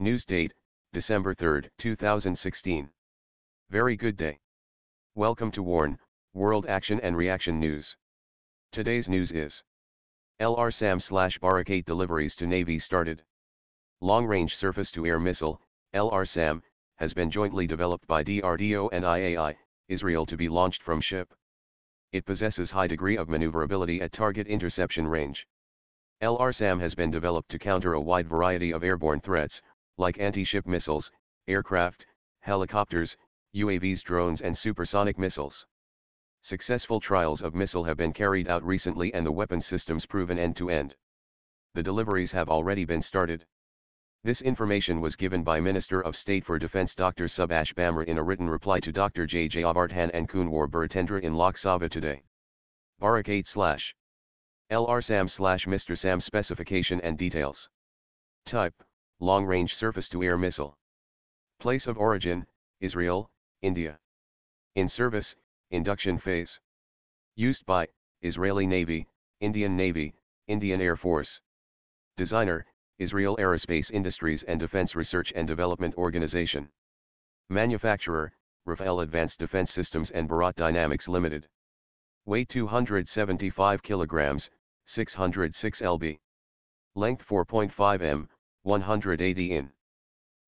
News date, December 3, 2016. Very good day. Welcome to WARN, World Action and Reaction News. Today's news is LR-SAM/Barak 8 deliveries to Navy started. Long-range surface-to-air missile, LR-SAM, has been jointly developed by DRDO and IAI, Israel to be launched from ship. It possesses high degree of maneuverability at target interception range. LR-SAM has been developed to counter a wide variety of airborne threats, like anti-ship missiles, aircraft, helicopters, UAVs, drones and supersonic missiles. Successful trials of missile have been carried out recently and the weapon systems proven end-to-end. The deliveries have already been started. This information was given by Minister of State for Defense Dr. Subhash Bhamre in a written reply to Dr. J Jayavardhan and Kunwar Bharatendra in Lok Sabha today. Barak 8 LR-SAM/Mr. SAM specification and details. Type, long-range surface-to-air missile. Place of origin, Israel, India. In service, induction phase. Used by, Israeli Navy, Indian Air Force. Designer, Israel Aerospace Industries and Defense Research and Development Organization. Manufacturer, Rafael Advanced Defense Systems and Bharat Dynamics Limited. Weight 275 kilograms, 606 lb. Length 4.5 m, 180 in.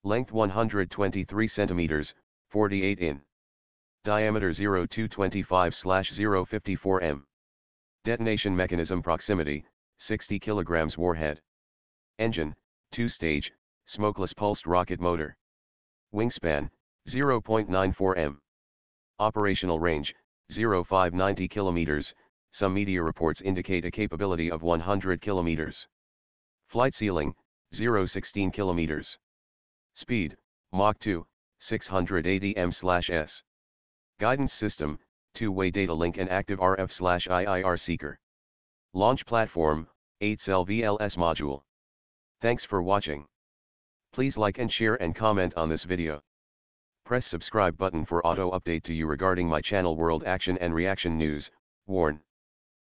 Length 123 centimeters, 48 in. Diameter 0.225/0.54 m. Detonation mechanism proximity, 60 kilograms warhead. Engine, 2-stage, smokeless pulsed rocket motor. Wingspan, 0.94 m. Operational range, 0.590 kilometers, some media reports indicate a capability of 100 kilometers. Flight ceiling, 0.16 kilometers. Speed, Mach 2, 680 m/s. Guidance system, two-way data link and active RF/IIR seeker. Launch platform, 8-cell VLS module. Thanks for watching. Please like and share and comment on this video. Press subscribe button for auto update to you regarding my channel World Action and Reaction News, WARN.